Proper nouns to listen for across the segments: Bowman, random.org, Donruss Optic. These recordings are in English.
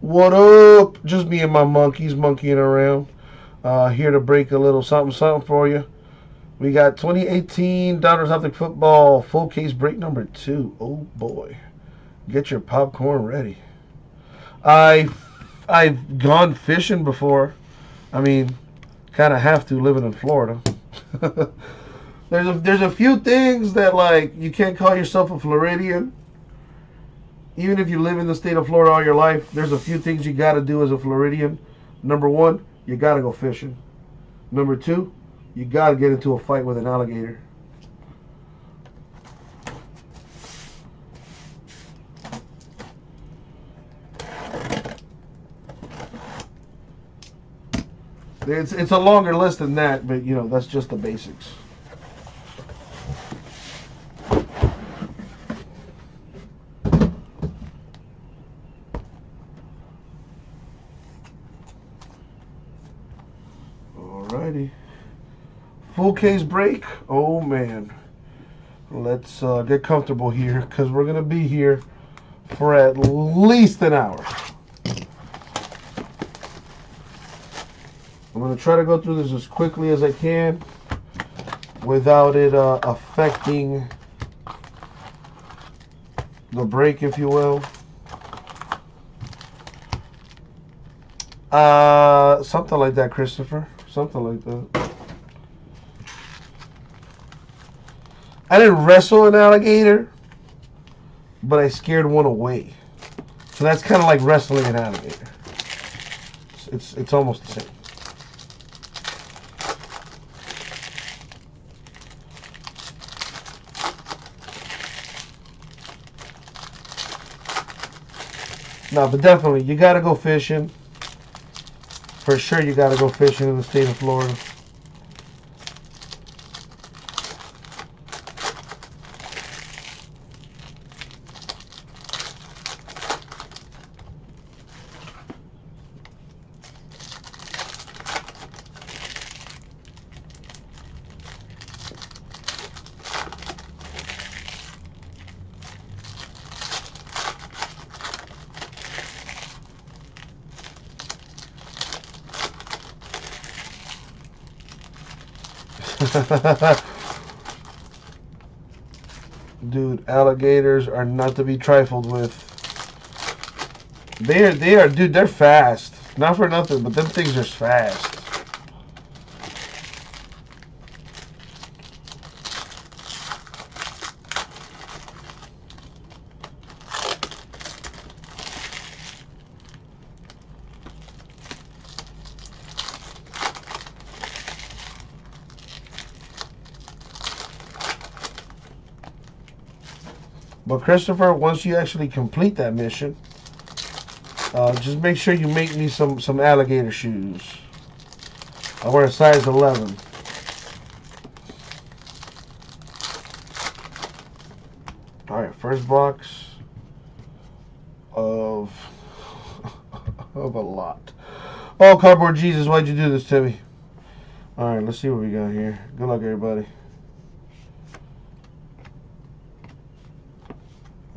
What up? Just me and my monkeys monkeying around. Here to break a little something for you. We got 2018 Donruss Optic Football full case break number 2. Oh boy. Get your popcorn ready. I've gone fishing before. I mean, kind of have to, living in Florida. There's a few things that, like, you can't call yourself a Floridian. Even if you live in the state of Florida all your life, there's a few things you got to do as a Floridian. Number one, you got to go fishing. Number two, you got to get into a fight with an alligator. It's a longer list than that, but, you know, that's just the basics. Alrighty. Full case break. Oh, man. Let's get comfortable here, because we're going to be here for at least an hour. I'm going to try to go through this as quickly as I can without it affecting the break, if you will. Something like that, Christopher. Something like that. I didn't wrestle an alligator, but I scared one away. So that's kind of like wrestling an alligator. It's almost the same. No, but definitely, you got to go fishing. For sure, you got to go fishing in the state of Florida. Dude, alligators are not to be trifled with. They are, dude, they're fast. Not for nothing, but them things are fast. But Christopher, once you actually complete that mission, just make sure you make me some alligator shoes. I wear a size 11. All right, first box of a lot. Oh, Cardboard Jesus, why'd you do this to me? All right, let's see what we got here. Good luck, everybody.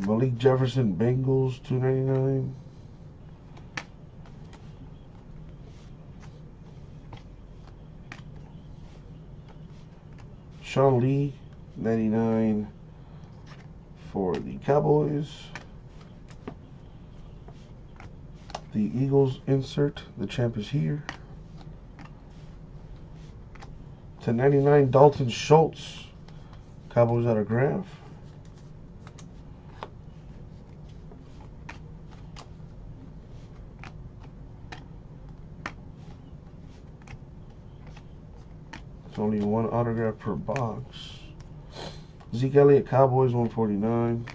Malik Jefferson, Bengals, $2.99. Sean Lee, $99 for the Cowboys. The Eagles insert, the champ is here. $2.99, Dalton Schultz, Cowboys autograph. Only one autograph per box. Zeke Elliott, Cowboys, $149.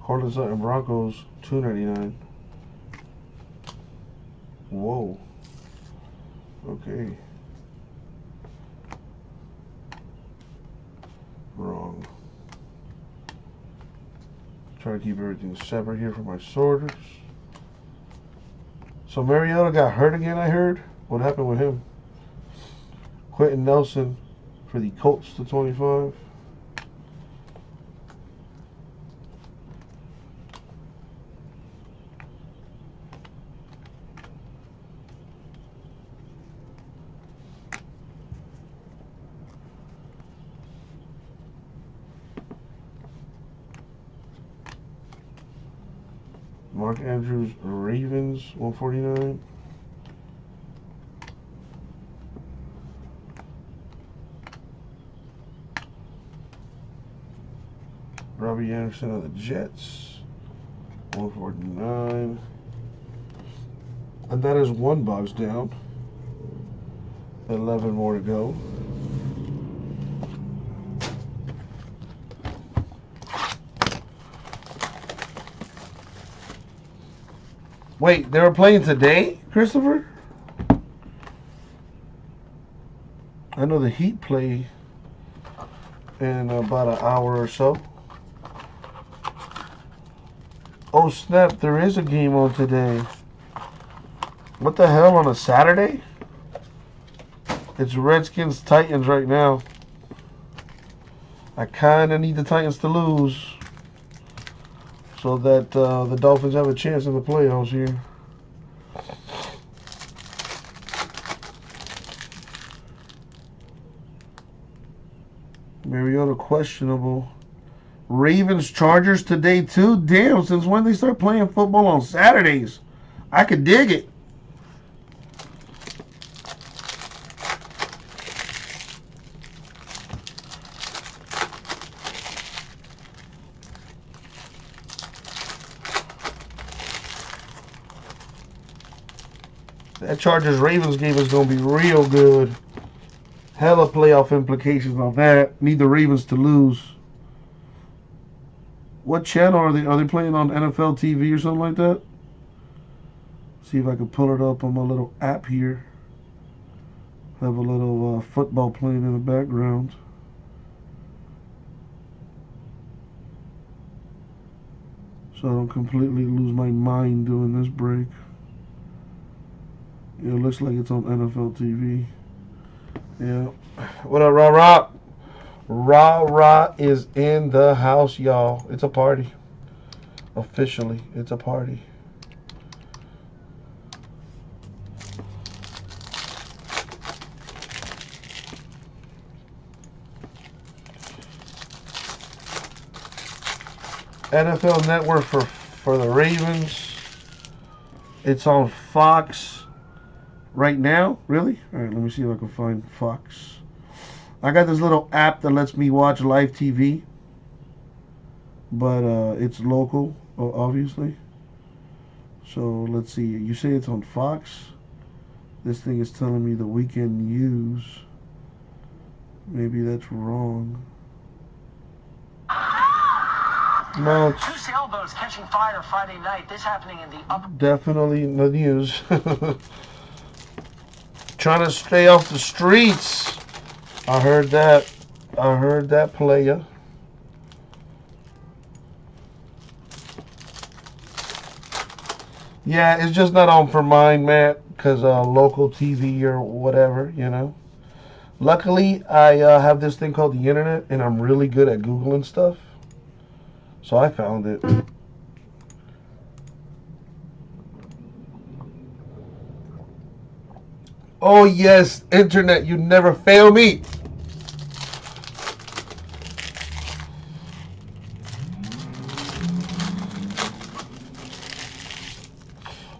Cortland Sutton, Broncos, $2.99. Whoa. Okay. Wrong. Try to keep everything separate here for my sorters. So Mariota got hurt again, I heard. What happened with him? Quentin Nelson for the Colts to 25. Mark Andrews, Ravens, 149. Robbie Anderson of the Jets, 149. And that is one box down. 11 more to go. Wait, they were playing today, Christopher? I know the Heat play in about an hour or so. Oh, snap, there is a game on today. What the hell, on a Saturday? It's Redskins Titans right now. I kind of need the Titans to lose, so that the Dolphins have a chance in the playoffs here. Mariota questionable. Ravens Chargers today too. Damn, since when they start playing football on Saturdays? I could dig it. That Chargers-Ravens game is going to be real good. Hella playoff implications on that. Need the Ravens to lose. What channel are they? Are they playing on NFL TV or something like that? See if I can pull it up on my little app here. Have a little football playing in the background. So I don't completely lose my mind doing this break. It looks like it's on NFL TV. Yeah. What up, Ra Ra? Ra Ra is in the house, y'all. It's a party. Officially, it's a party. NFL Network for the Ravens. It's on Fox. Right now? Really? Alright, let me see if I can find Fox. I got this little app that lets me watch live TV. But it's local, obviously. So, let's see. You say it's on Fox. This thing is telling me the weekend news. Maybe that's wrong. No, two sailboats catching fire Friday night. This happening in the upper... Definitely the news. Trying to stay off the streets. I heard that. I heard that, player. Yeah, it's just not on for mine, Matt, because local TV or whatever, you know. Luckily, I have this thing called the internet, and I'm really good at Googling stuff. So I found it. Oh yes, internet, you never fail me.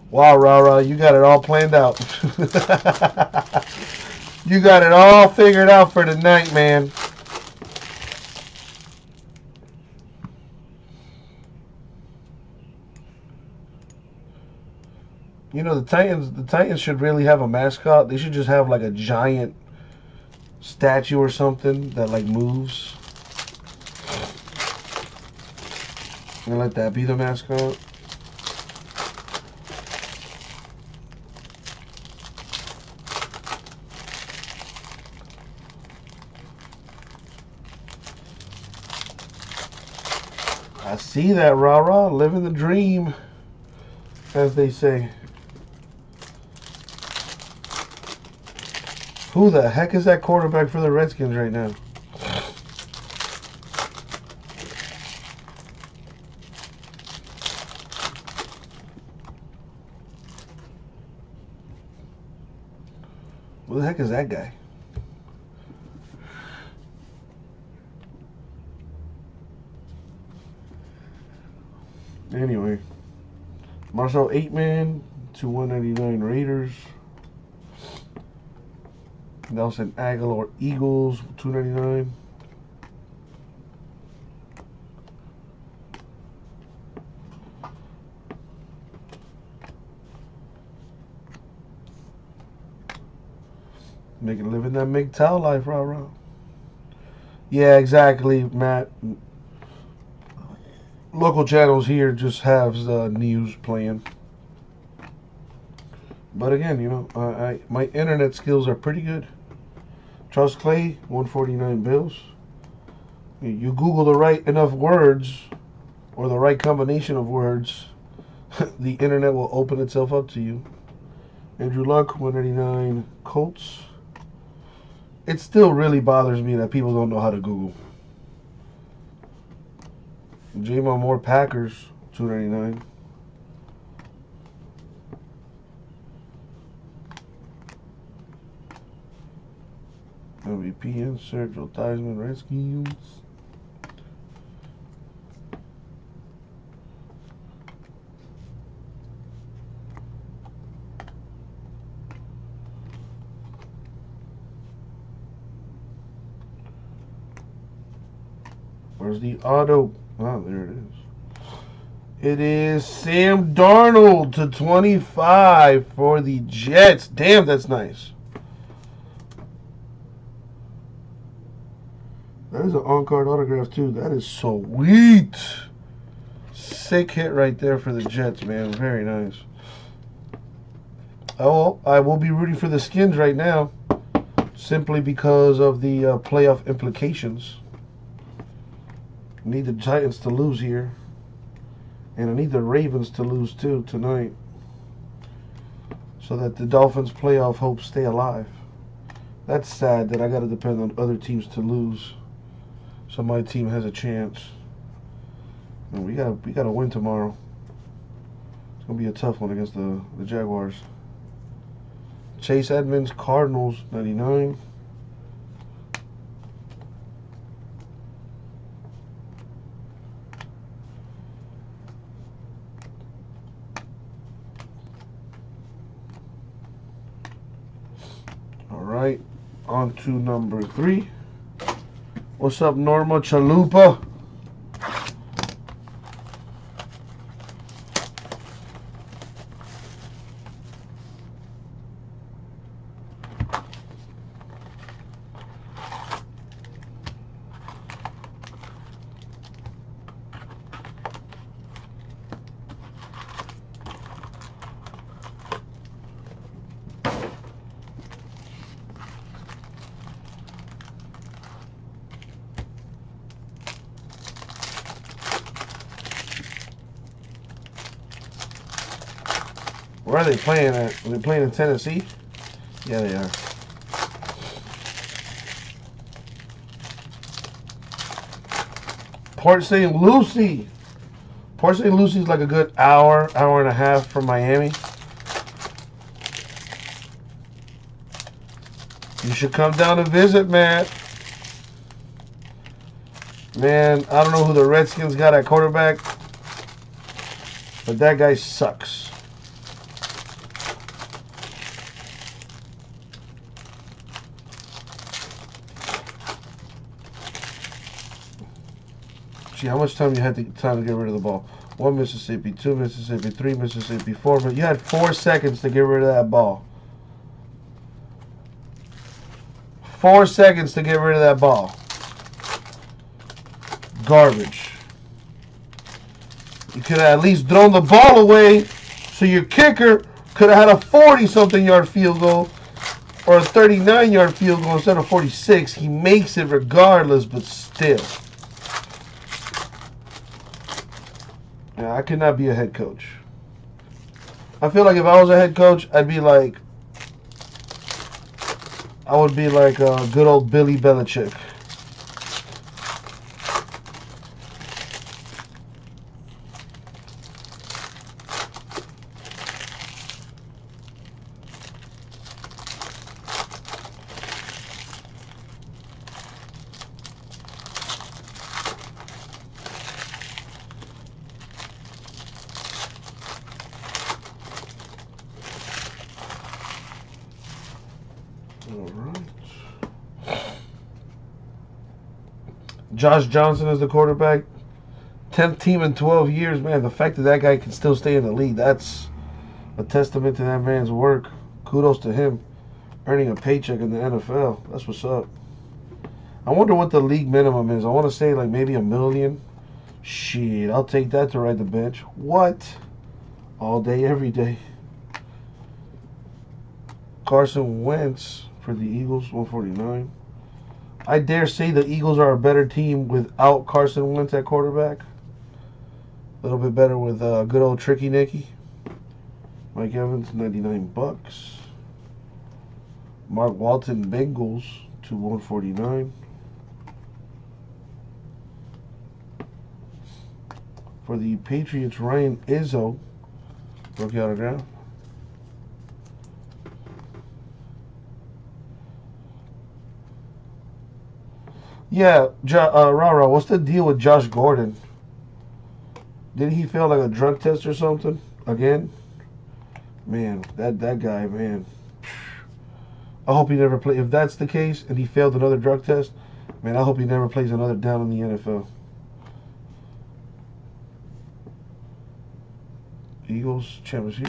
Wow, Rara, you got it all planned out. You got it all figured out for tonight, man. You know, the Titans should really have a mascot. They should just have like a giant statue or something that like moves. And let that be the mascot. I see that, rah-rah, living the dream, as they say. Who the heck is that quarterback for the Redskins right now? Who the heck is that guy? Anyway, Marcel Aitman to 199 Raiders. Nelson Aguilar Eagles 299. Making living that MGTOW life, rah-rah. Yeah, exactly, Matt. Local channels here just have the news playing. But again, you know, my internet skills are pretty good. Charles Clay, 149 Bills. You Google the right enough words or the right combination of words, the internet will open itself up to you. Andrew Luck, 189 Colts. It still really bothers me that people don't know how to Google. Jamal Moore Packers, 299. MVP insert, Joe Theismann Redskins. Where's the auto? Oh, there it is. It is Sam Darnold to 25 for the Jets. Damn, that's nice. That is an on-card autograph, too. That is sweet. Sick hit right there for the Jets, man. Very nice. Oh, I will be rooting for the Skins right now simply because of the playoff implications. I need the Giants to lose here. And I need the Ravens to lose, too, tonight. So that the Dolphins' playoff hopes stay alive. That's sad that I got to depend on other teams to lose. So my team has a chance. And we got to win tomorrow. It's going to be a tough one against the Jaguars. Chase Edmonds, Cardinals, 99. All right, on to number 3. What's up, Norma Chalupa? Where are they playing at? Are they playing in Tennessee? Yeah, they are. Port St. Lucie. Port St. Lucie is like a good hour and a half from Miami. You should come down and visit, Matt. Man, I don't know who the Redskins got at quarterback, but that guy sucks. Gee, how much time you had time to get rid of the ball? 1 Mississippi, 2 Mississippi, 3 Mississippi, 4. But you had 4 seconds to get rid of that ball. 4 seconds to get rid of that ball. Garbage. You could have at least thrown the ball away so your kicker could have had a 40-something yard field goal or a 39-yard field goal instead of 46. He makes it regardless, but still. Now, I could not be a head coach. I feel like if I was a head coach, I'd be like, I would be like good old Billy Belichick. Josh Johnson is the quarterback. 10th team in 12 years, man. The fact that that guy can still stay in the league, that's a testament to that man's work. Kudos to him earning a paycheck in the NFL. That's what's up. I wonder what the league minimum is. I want to say like maybe $1 million. Shit, I'll take that to ride the bench. What? All day, every day. Carson Wentz for the Eagles, 149. I dare say the Eagles are a better team without Carson Wentz at quarterback. A little bit better with good old Tricky Nicky. Mike Evans, 99 bucks. Mark Walton, Bengals, to 149. For the Patriots, Ryan Izzo, rookie autograph. Yeah, Rara, what's the deal with Josh Gordon? Did he fail like a drug test or something again? Man, that guy, man. I hope he never plays. If that's the case and he failed another drug test, man, I hope he never plays another down in the NFL. Eagles, champ is here.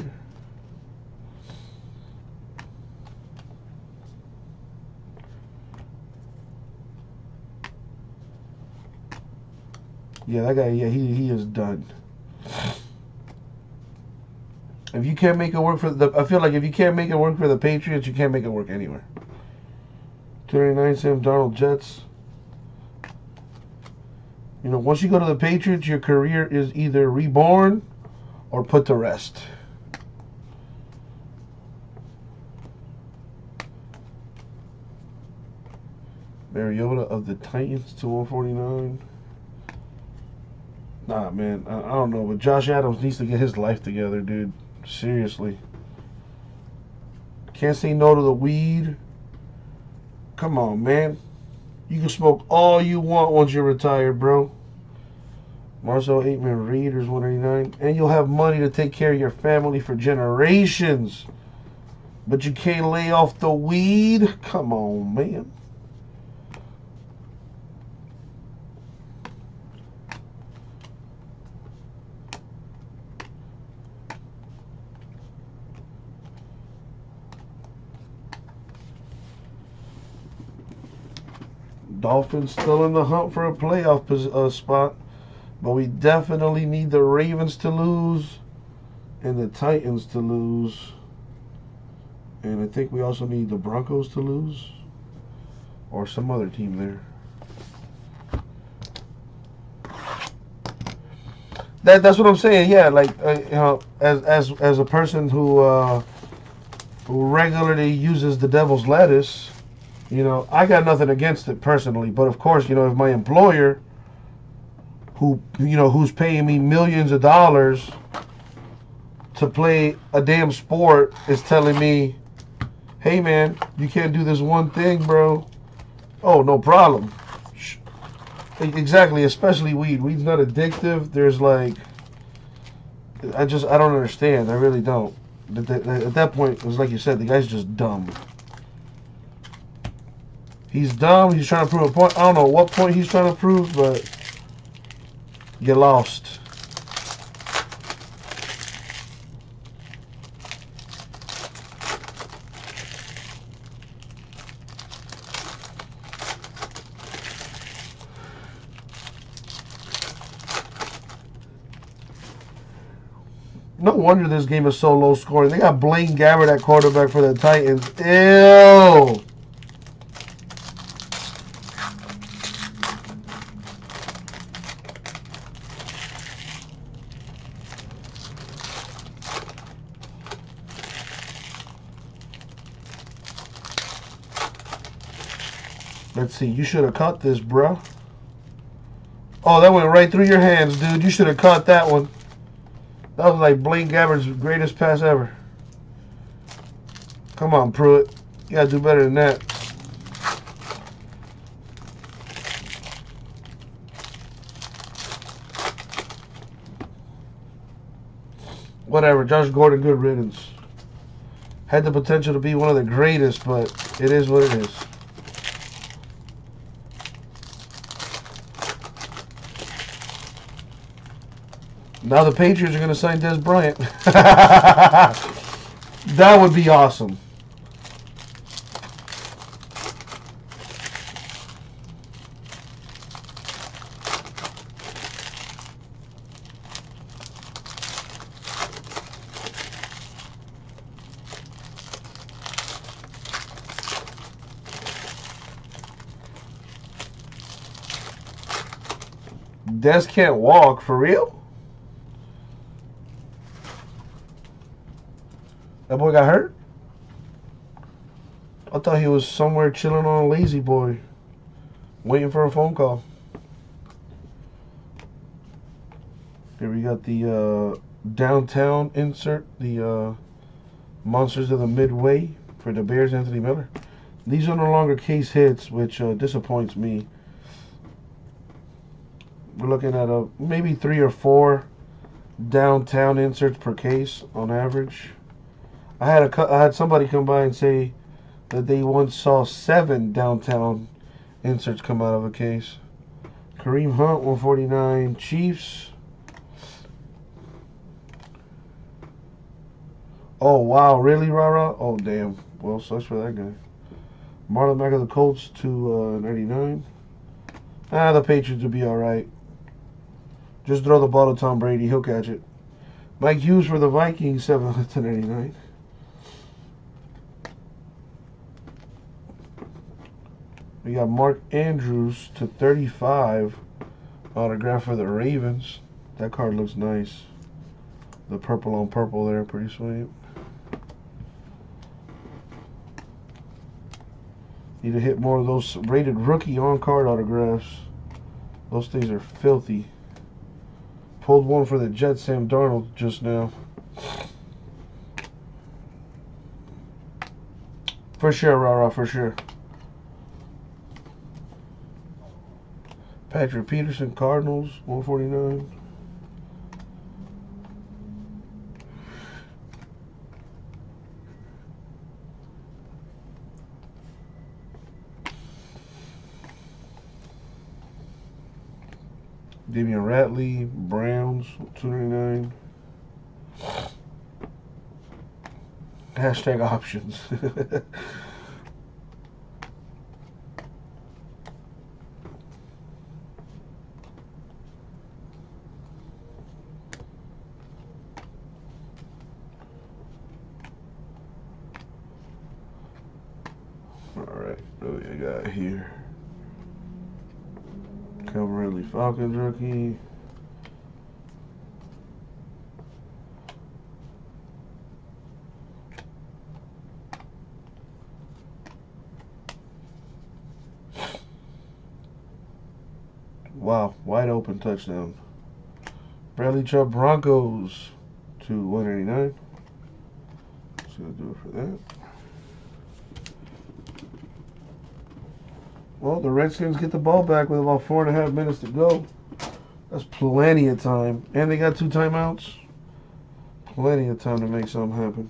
Yeah, that guy, yeah, he is done. If you can't make it work for the... I feel like if you can't make it work for the Patriots, you can't make it work anywhere. 299, Sam Darnold, Jets. You know, once you go to the Patriots, your career is either reborn or put to rest. Mariota of the Titans to 149. Nah, man, I don't know, but Josh Adams needs to get his life together, dude. Seriously. Can't say no to the weed. Come on, man. You can smoke all you want once you're retired, bro. Marcel Aitman Reeders, 189. And you'll have money to take care of your family for generations. But you can't lay off the weed? Come on, man. Dolphins still in the hunt for a playoff spot, but we definitely need the Ravens to lose and the Titans to lose, and I think we also need the Broncos to lose or some other team there. That's what I'm saying. Yeah, like you know, as a person who regularly uses the devil's lettuce. You know, I got nothing against it personally, but of course, you know, if my employer, who, you know, who's paying me millions of dollars to play a damn sport is telling me, hey man, you can't do this one thing, bro. Oh, no problem. Exactly, especially weed. Weed's not addictive. There's like, I don't understand. I really don't. At that point, it was like you said, the guy's just dumb. He's dumb. He's trying to prove a point. I don't know what point he's trying to prove, but get lost. No wonder this game is so low scoring. They got Blaine Gabbert at quarterback for the Titans. Ew. Let's see, you should have caught this, bro. Oh, that went right through your hands, dude. You should have caught that one. That was like Blaine Gabbert's greatest pass ever. Come on, Pruitt. You gotta do better than that. Whatever, Josh Gordon, good riddance. Had the potential to be one of the greatest, but it is what it is. Now the Patriots are going to sign Dez Bryant. That would be awesome. Des can't walk, for real? That boy got hurt? I thought he was somewhere chilling on a lazy boy, waiting for a phone call. Here we got the downtown insert, the Monsters of the Midway for the Bears, Anthony Miller. These are no longer case hits, which disappoints me. We're looking at maybe 3 or 4 downtown inserts per case on average. I had somebody come by and say that they once saw 7 downtown inserts come out of a case. Kareem Hunt, 149 Chiefs. Oh wow, really, Rara? Oh damn. Well, sucks for that guy. Marlon Mack of the Colts, 299. Ah, the Patriots will be all right. Just throw the ball to Tom Brady. He'll catch it. Mike Hughes for the Vikings, 7/1099. We got Mark Andrews to 35. Autograph for the Ravens. That card looks nice. The purple on purple there. Pretty sweet. Need to hit more of those rated rookie on-card autographs. Those things are filthy. Pulled one for the Jets, Sam Darnold, just now. For sure, Rara, for sure. Patrick Peterson, Cardinals, 149. Damian Ratley, Browns, 299. Hashtag options. All right, what do we got here? Calvin Ridley, Falcons rookie. Wow, wide open touchdown. Bradley Chubb, Broncos, 2/189. Just gonna do it for that. Well, the Redskins get the ball back with about 4.5 minutes to go. That's plenty of time. And they got 2 timeouts. Plenty of time to make something happen.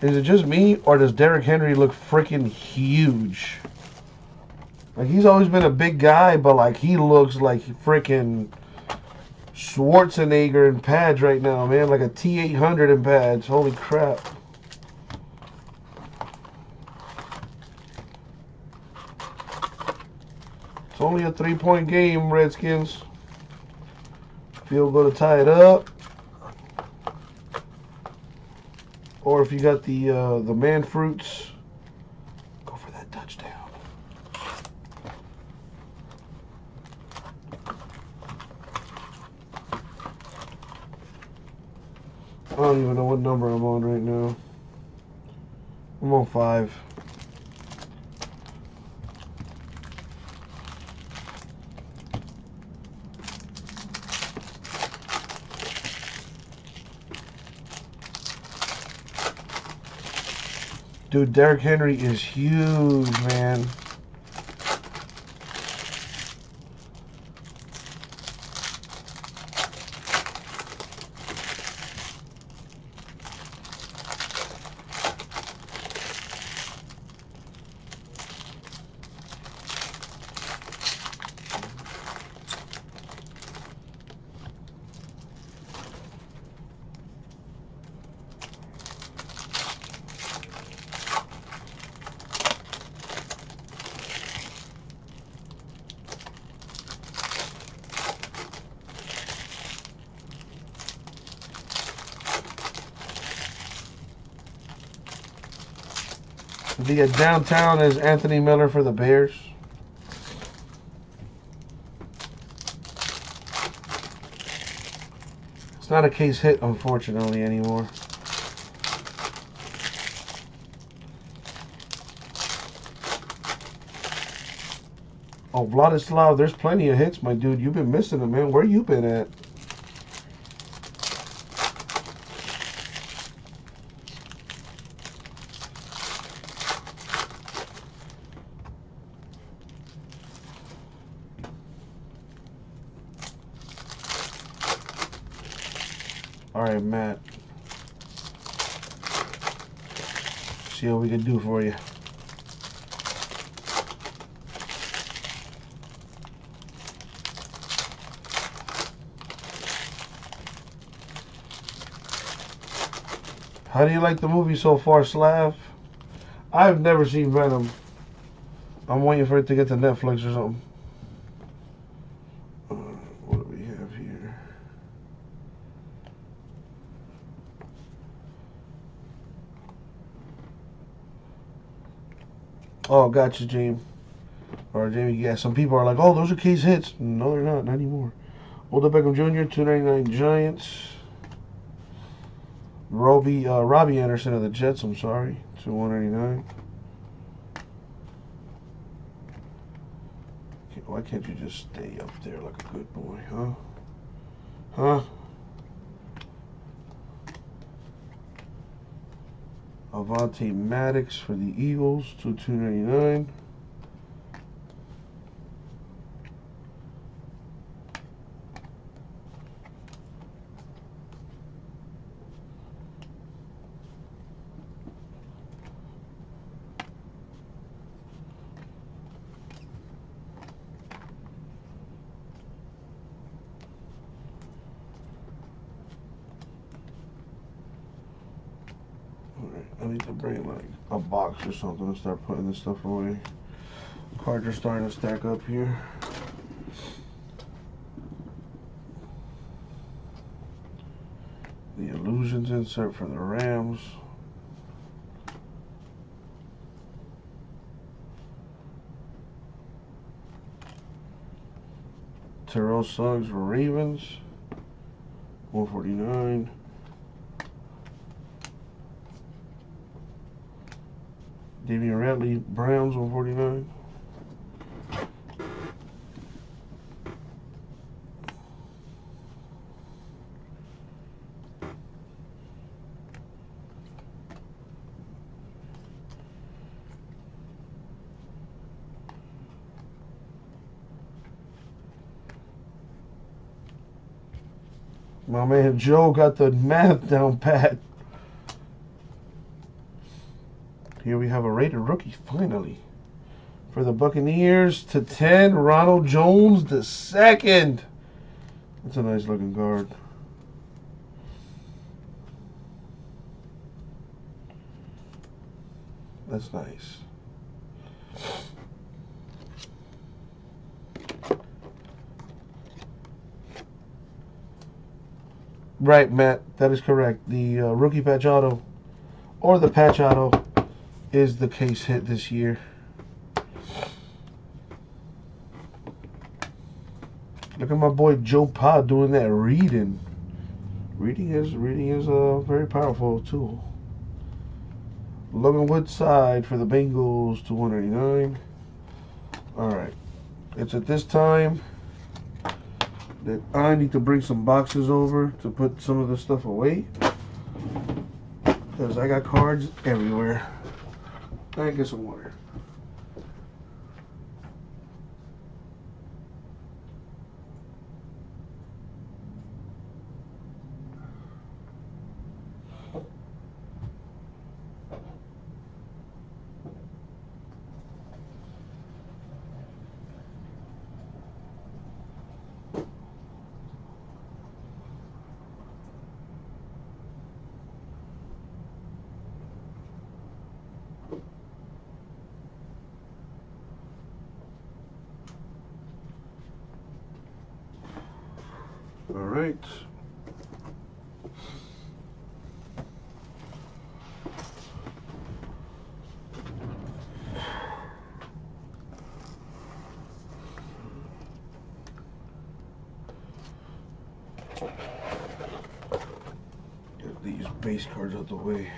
Is it just me, or does Derrick Henry look freaking huge? Like, he's always been a big guy, but, like, he looks like freaking Schwarzenegger in pads right now, man. Like a T-800 in pads. Holy crap. Only a 3-point game, Redskins. Field goal to tie it up, or if you got the man fruits, go for that touchdown. I don't even know what number I'm on right now. I'm on 5. Dude, Derrick Henry is huge, man. The downtown is Anthony Miller for the Bears. It's not a case hit, unfortunately, anymore. Oh, Vladislav, there's plenty of hits, my dude. You've been missing them, man. Where you been at? All right, Matt. See what we can do for you. How do you like the movie so far, Slav? I've never seen Venom. I'm waiting for it to get to Netflix or something. What do we have here? Oh, gotcha, Jamie. Or Jamie, yeah, some people are like, oh, those are Case hits. No, they're not anymore. Odell Beckham Jr., 299 Giants. Robbie Anderson of the Jets, I'm sorry, to 189. Why can't you just stay up there like a good boy, huh? Avante Maddox for the Eagles to 299. I need to bring like a box or something and start putting this stuff away. Cards are starting to stack up here. The Illusions insert for the Rams. Terrell Suggs for Ravens. 149. Davion Radley, Browns, 149. My man Joe got the math down pat. Here we have a rated rookie, finally. For the Buccaneers to 10, Ronald Jones II. That's a nice looking guard. That's nice. Right, Matt, that is correct. The rookie patch auto, or the patch auto, is the case hit this year. Look at my boy Joe Pa doing that reading. Reading is a very powerful tool. Logan Woodside for the Bengals to 189. All right, it's at this time that I need to bring some boxes over to put some of this stuff away, because I got cards everywhere. I get some water. All right. Get these base cards out the way.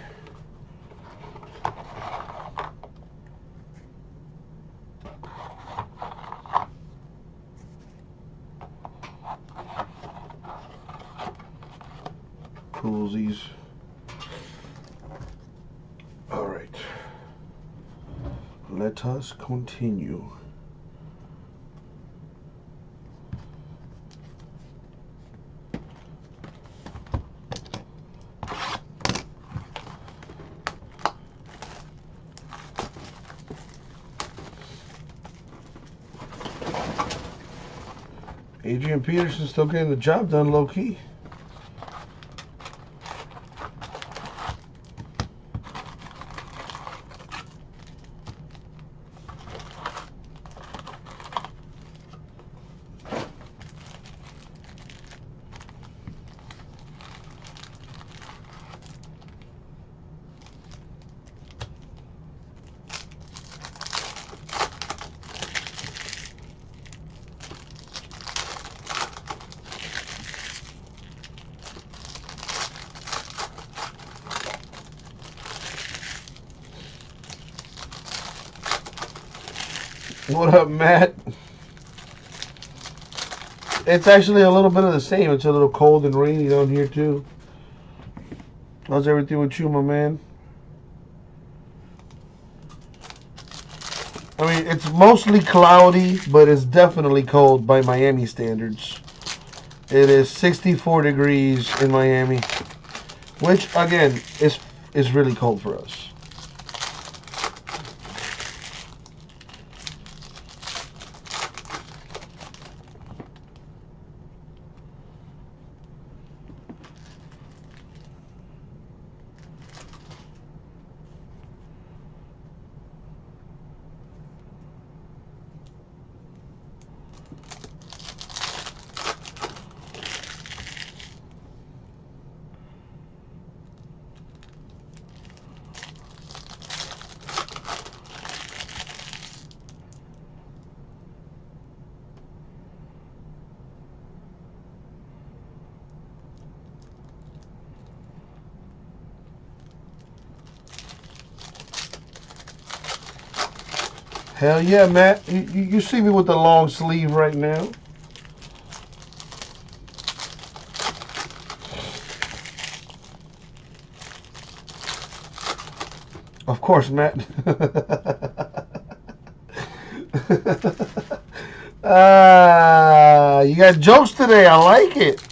Coolsies. All right. Let us continue. Adrian Peterson still getting the job done low key. What up, Matt? It's actually a little bit of the same. It's a little cold and rainy down here too. How's everything with you, my man? I mean, it's mostly cloudy, but it's definitely cold by Miami standards. It is 64 degrees in Miami, which again is really cold for us. Hell yeah, Matt. You see me with the long sleeve right now. Of course, Matt. You got jokes today. I like it.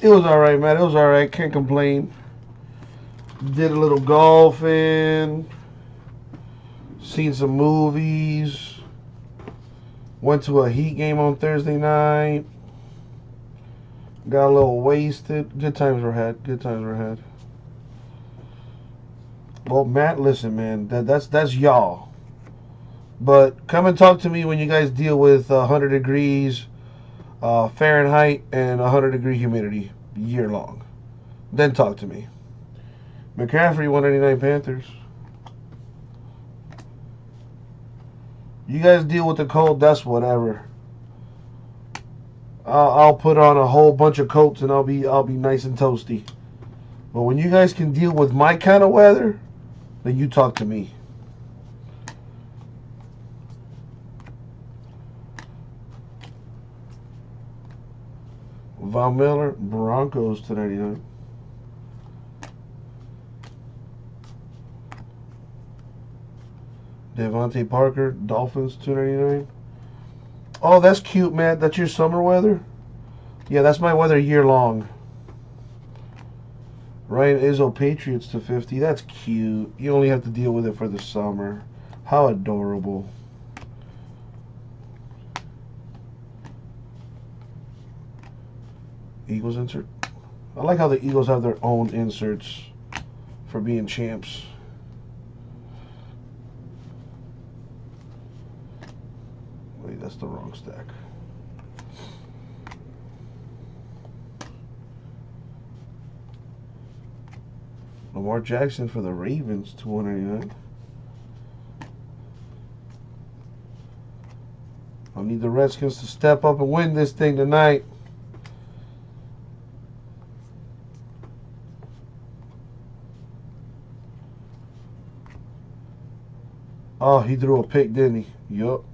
It was alright, man. It was alright. Can't complain. Did a little golfing. Seen some movies. Went to a Heat game on Thursday night. Got a little wasted. Good times were had. Good times were had. Well, Matt, listen, man. That's y'all. But come and talk to me when you guys deal with 100 degrees. Fahrenheit and 100-degree humidity year long. Then talk to me. McCaffrey, 189 Panthers. You guys deal with the cold, that's whatever. I'll put on a whole bunch of coats and I'll be nice and toasty. But when you guys can deal with my kind of weather, then you talk to me. Von Miller, Broncos to 99. Devontae Parker, Dolphins 299. Oh, that's cute, Matt. That's your summer weather? Yeah, that's my weather year long. Ryan Izzo Patriots /50. That's cute. You only have to deal with it for the summer. How adorable. Eagles insert. I like how the Eagles have their own inserts for being champs. Wait, that's the wrong stack. Lamar Jackson for the Ravens, $299. I need the Redskins to step up and win this thing tonight. Oh, he threw a pick, didn't he? Yup.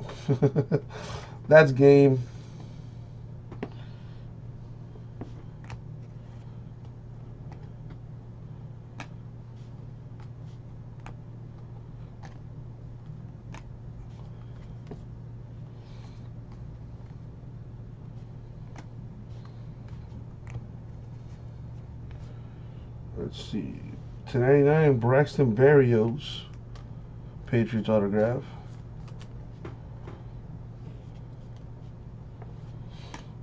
That's game. Let's see. $2.99 Braxton Berrios. Patriots autograph.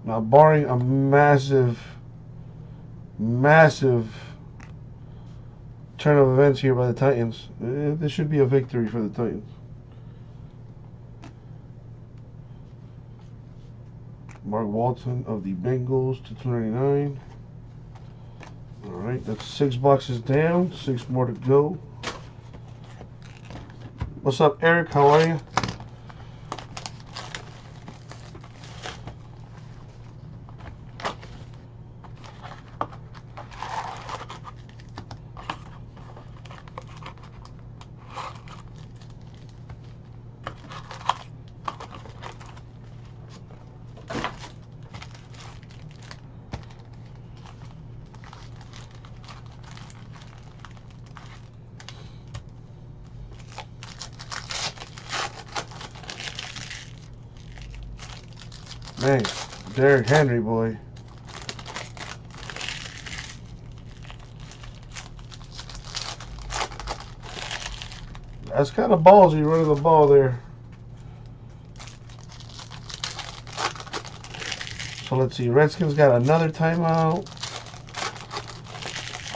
Now, barring a massive turn of events here by the Titans, this should be a victory for the Titans. Mark Walton of the Bengals /299. All right, that's 6 boxes down. 6 more to go. What's up, Eric? How are you? Man, Derrick Henry, boy. That's kind of ballsy running the ball there. So let's see. Redskins got another timeout.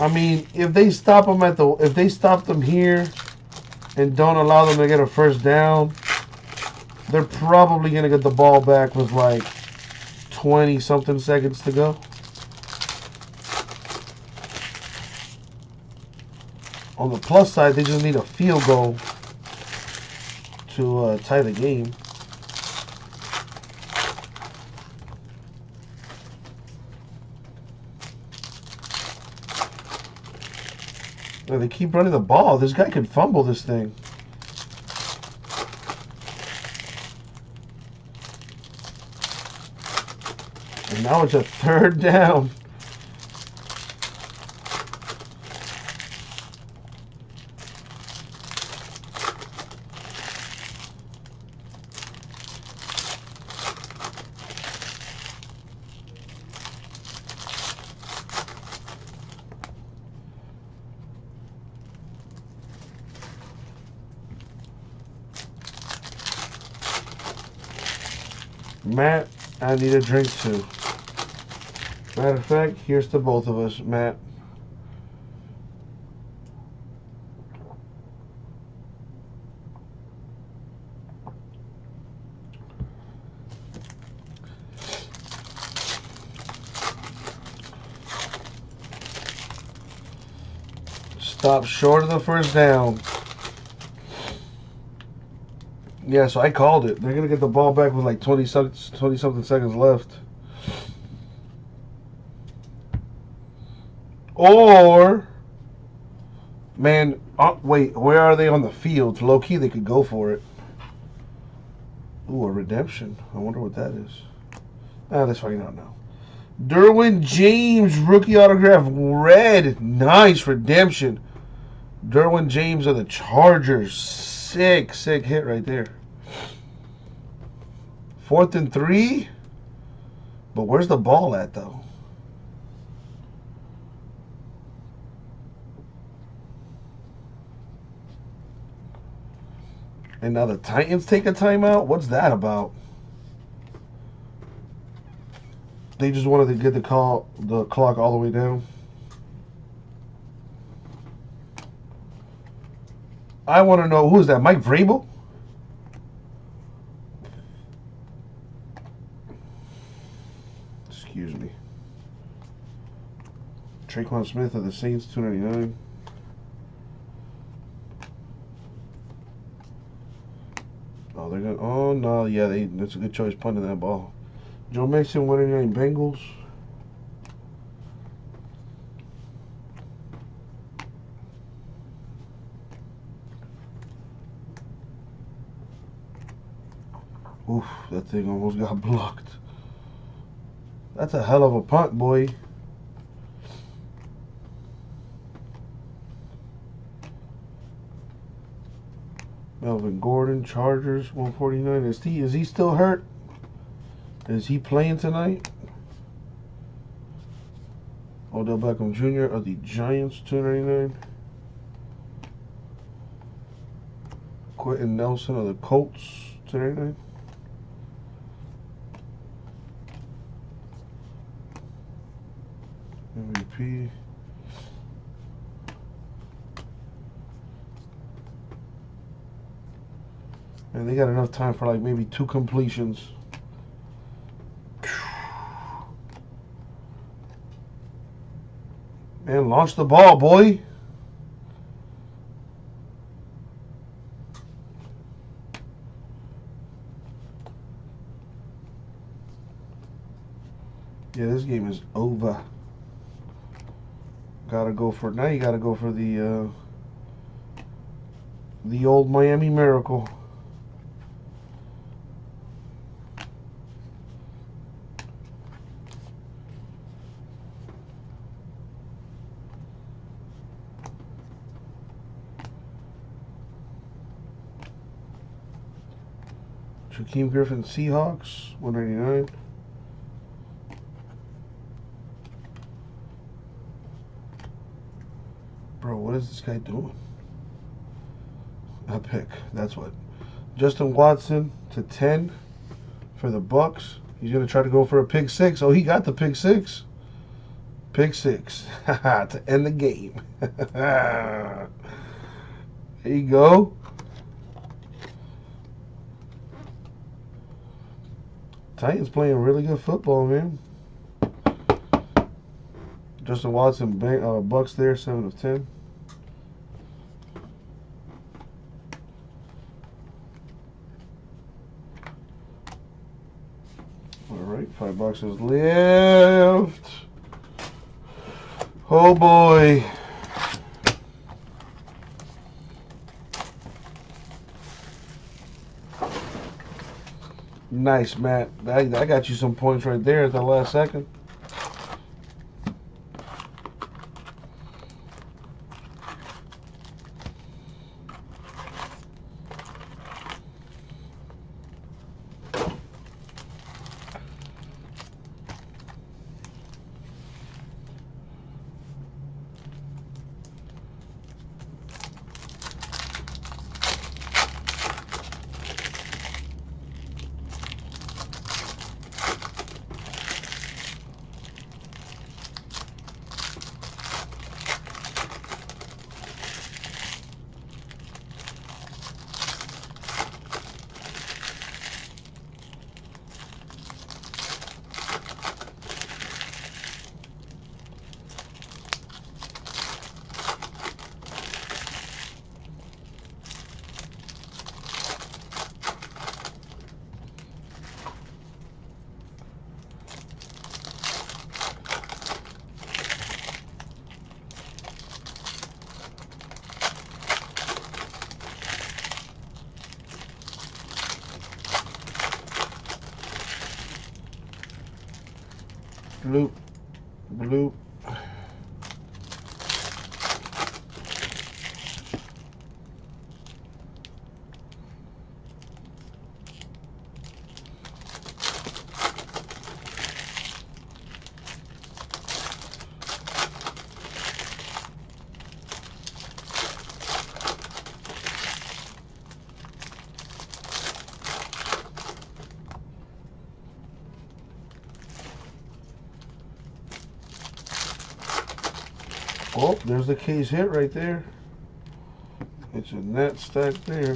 I mean, if they stop them here and don't allow them to get a first down, they're probably going to get the ball back with like 20-something seconds to go. On the plus side, they just need a field goal to tie the game. And they keep running the ball. This guy could fumble this thing. And now it's a 3rd down. Matt, I need a drink too. Matter of fact, here's to both of us, Matt. Stop short of the first down. Yeah, so I called it. They're going to get the ball back with like 20-something seconds left. Or, man, wait, where are they on the field? Low key, they could go for it. Ooh, a redemption. I wonder what that is. Ah, let's find out now. Derwin James, rookie autograph, red. Nice redemption. Derwin James of the Chargers. Sick, sick hit right there. 4th and 3. But where's the ball at, though? And now the Titans take a timeout? What's that about? They just wanted to get the clock all the way down. I want to know, who is that, Mike Vrabel? Excuse me. Traquan Smith of the Saints, $2.99. Oh, they're good. Oh no, yeah, that's a good choice punting that ball. Joe Mixon, $1.99 Bengals. Oof, that thing almost got blocked. That's a hell of a punt, boy. Melvin Gordon, Chargers, $1.49. Is he still hurt? Is he playing tonight? Odell Beckham Jr. of the Giants, $2.99. Quentin Nelson of the Colts, $2.99. MVP. And they got enough time for like maybe 2 completions. Man, launch the ball, boy. Yeah, this game is over. Gotta go for, now you gotta go for the old Miami Miracle. Shaquem Griffin, Seahawks, $1.99. Bro, what is this guy doing? A pick, that's what. Justin Watson to 10 for the Bucks. He's gonna try to go for a pick six. Oh, he got the pick six. Pick six, to end the game. There you go. Titans playing really good football, man. Justin Watson, Bucks there, 7 of 10. All right, $5 left. Oh, boy. Nice, Matt. I got you some points right there at the last second. Bloop, bloop. Well, there's the case hit right there. It's in that stack there.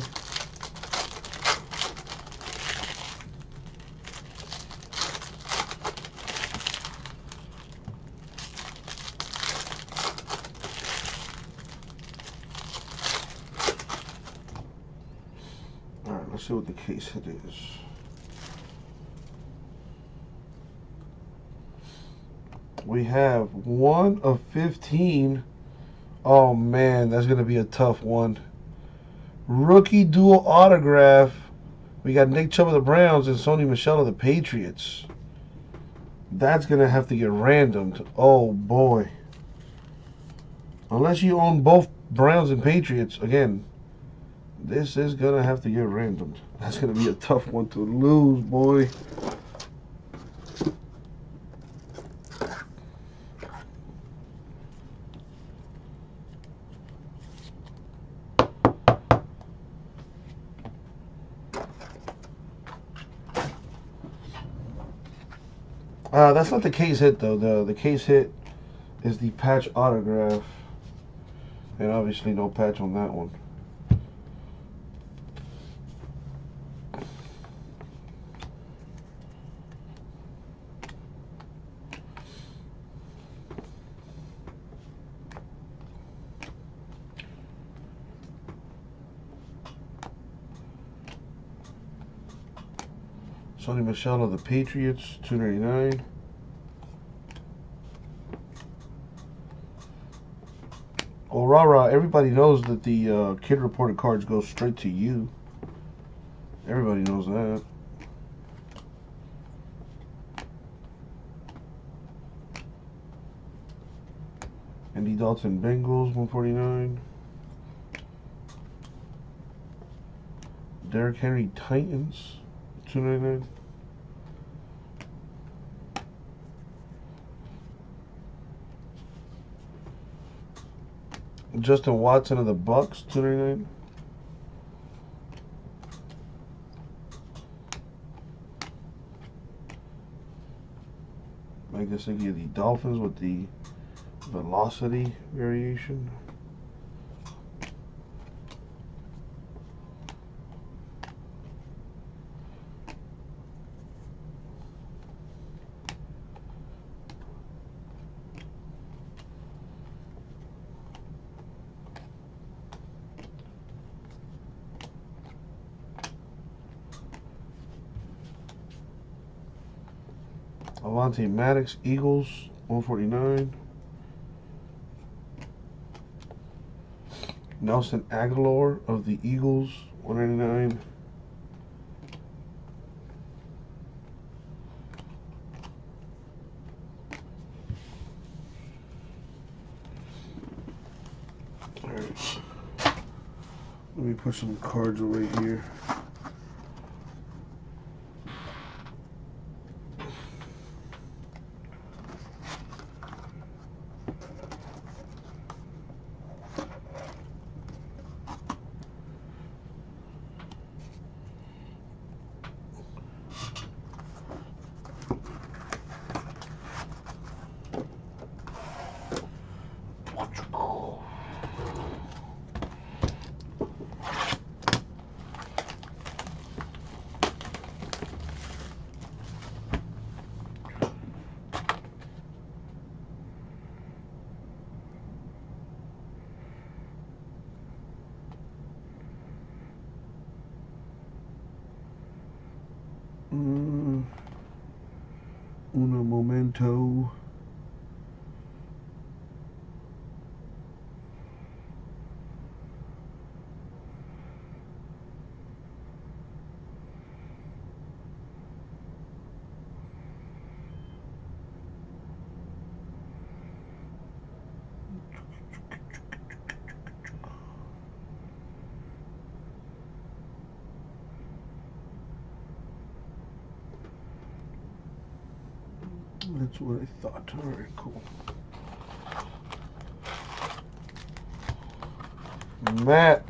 Alright, let's see what the case hit is. We have 1 of 15. Oh man, that's gonna be a tough one. Rookie dual autograph. We got Nick Chubb of the Browns and Sony Michel of the Patriots. That's gonna have to get randomed. Oh boy. Unless you own both Browns and Patriots, again, this is gonna have to get randomed. That's gonna be a tough one to lose, boy. That's not the case hit though. The case hit is the patch autograph, and obviously no patch on that one. Sony Michel of the Patriots, 299. Oh, rah-rah, everybody knows that the kid reported cards go straight to you. Everybody knows that. Andy Dalton Bengals, 149. Derrick Henry Titans, 299. Justin Watson of the Bucks, 299. I guess I give the Dolphins with the velocity variation. Avonte Maddox, Eagles, 149. Nelson Aguilar of the Eagles, 199. All right. Let me put some cards away here. Uno momento. That's what I thought. All right, cool. Matt,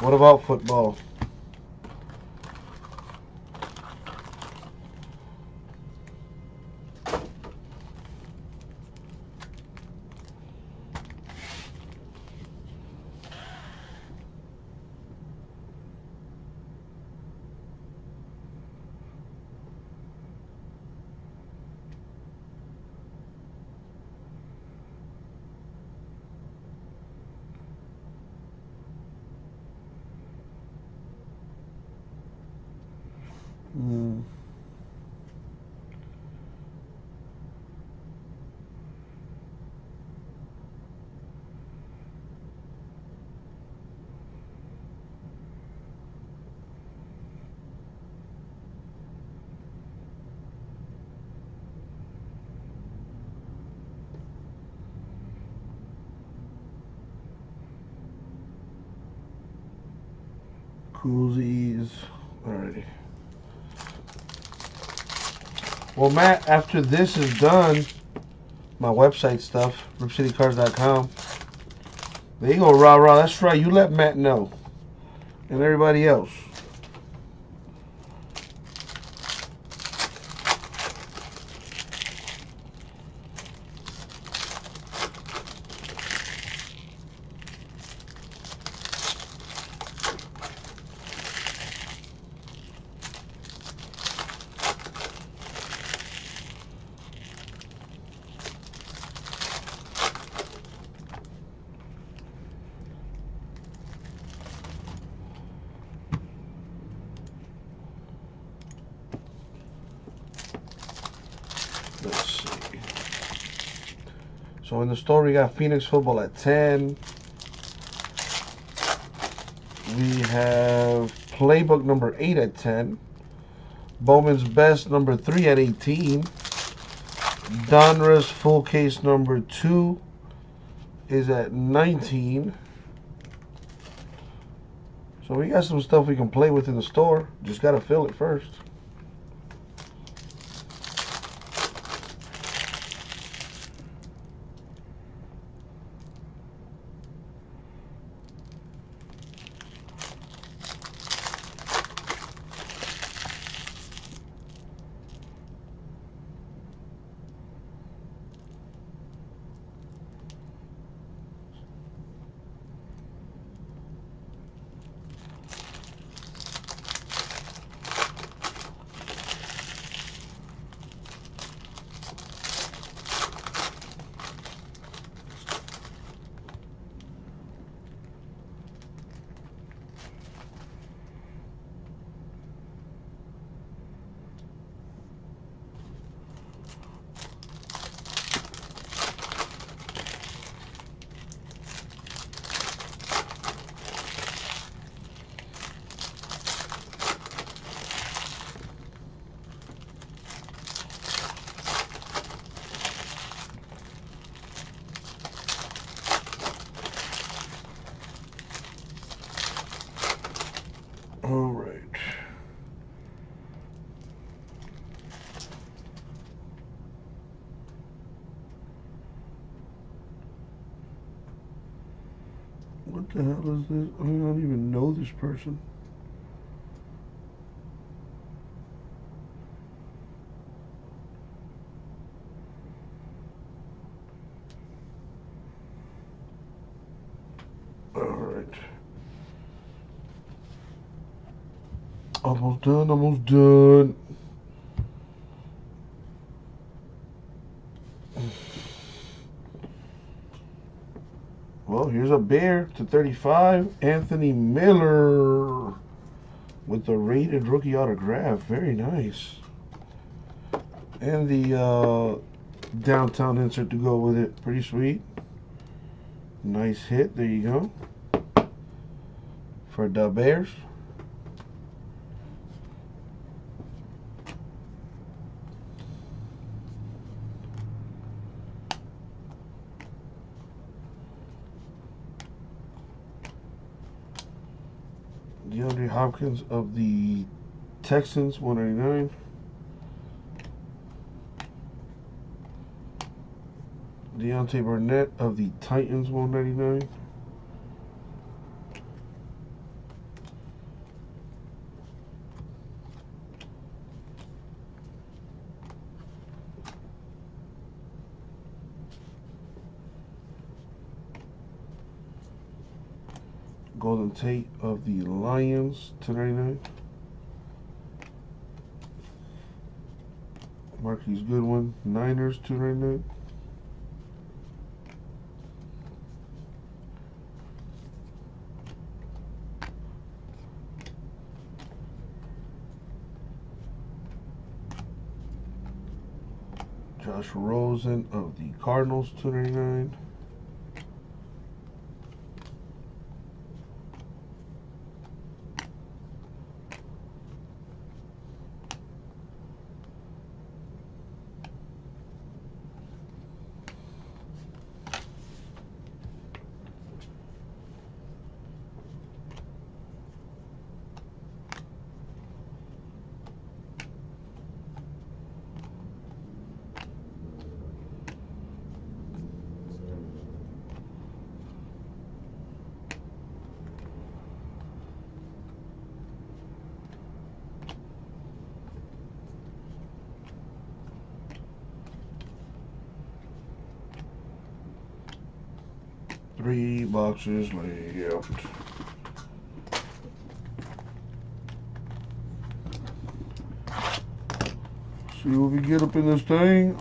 what about football? Coolsies. Alrighty. Well, Matt, after this is done, my website stuff, ripcitycards.com. There you go, rah-rah. That's right. You let Matt know. And everybody else. Let's see. So in the store we got Phoenix football at 10. We have playbook number 8 at 10. Bowman's best number 3 at 18. Donruss full case number 2 is at 19. So we got some stuff we can play with in the store. Just gotta fill it first. What the hell is this? I don't even know this person. All right. Almost done, almost done. Well, here's a beer /35, Anthony Miller with the rated rookie autograph. Very nice. And the downtown insert to go with it. Pretty sweet. Nice hit. There you go. For the Bears. DeAndre Hopkins of the Texans, 199. Deontay Burnett of the Titans, 199. Golden Tate of the Lions, 299. Marquise Goodwin, Niners, 299. Josh Rosen of the Cardinals, 299. 3 boxes left. See what we get up in this thing.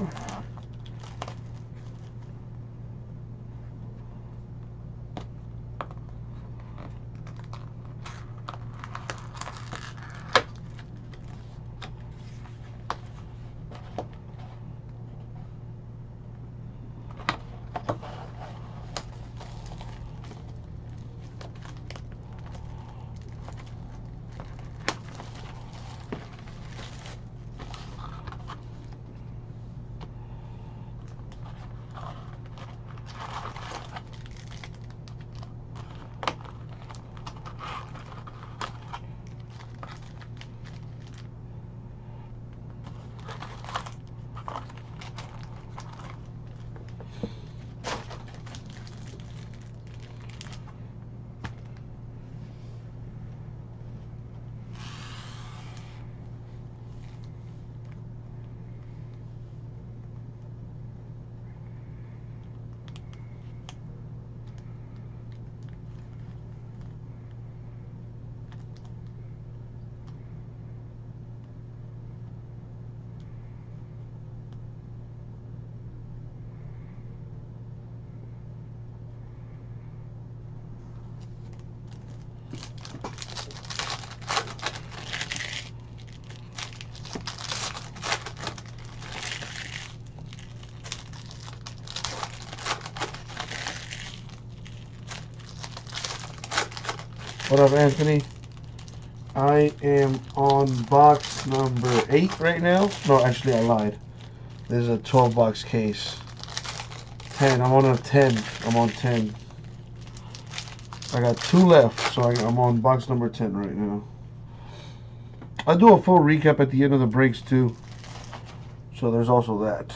What up, Anthony? I am on box number 8 right now. No, actually, I lied. There's a 12 box case. 10. I'm on a 10. I'm on 10. I got 2 left, so I'm on box number 10 right now. I'll do a full recap at the end of the breaks, too. So there's also that.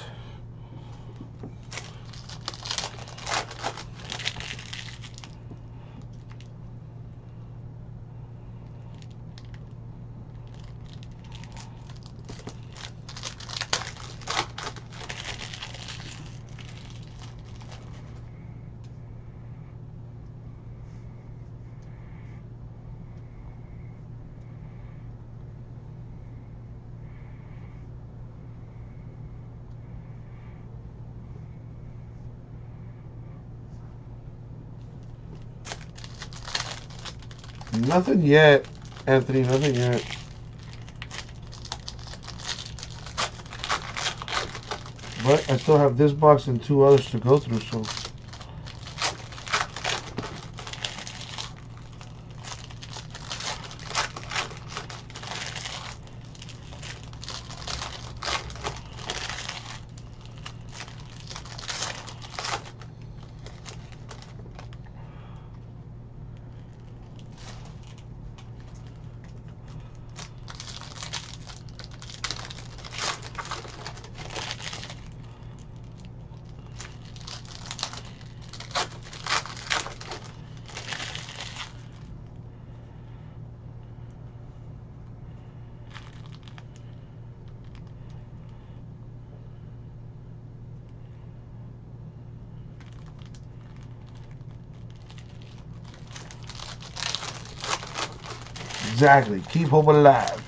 Nothing yet, Anthony, nothing yet. But I still have this box and 2 others to go through, so... Exactly. Keep hope alive.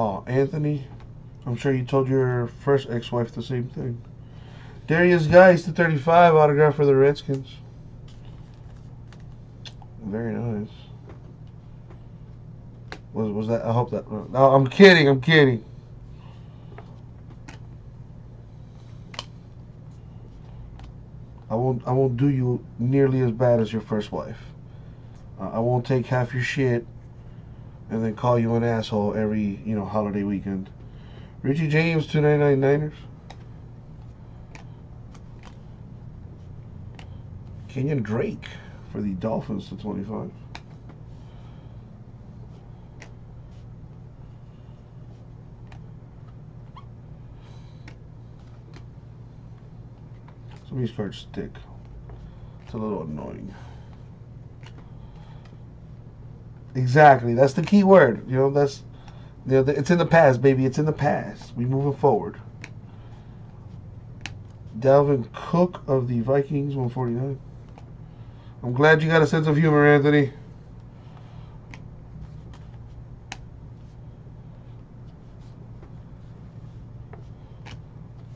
Oh, Anthony, I'm sure you told your first ex-wife the same thing. Darius Geis, 235 autograph for the Redskins. Very nice. Was that? I hope that. No, I'm kidding. I'm kidding. I won't do you nearly as bad as your first wife. I won't take half your shit and then call you an asshole every, you know, holiday weekend. Richie James, 299 Niners. Kenyon Drake for the Dolphins, 225. restart stick. It's a little annoying. Exactly. That's the key word. You know, that's, you know, it's in the past, baby. It's in the past. We're moving forward. Dalvin Cook of the Vikings, 149. I'm glad you got a sense of humor, Anthony.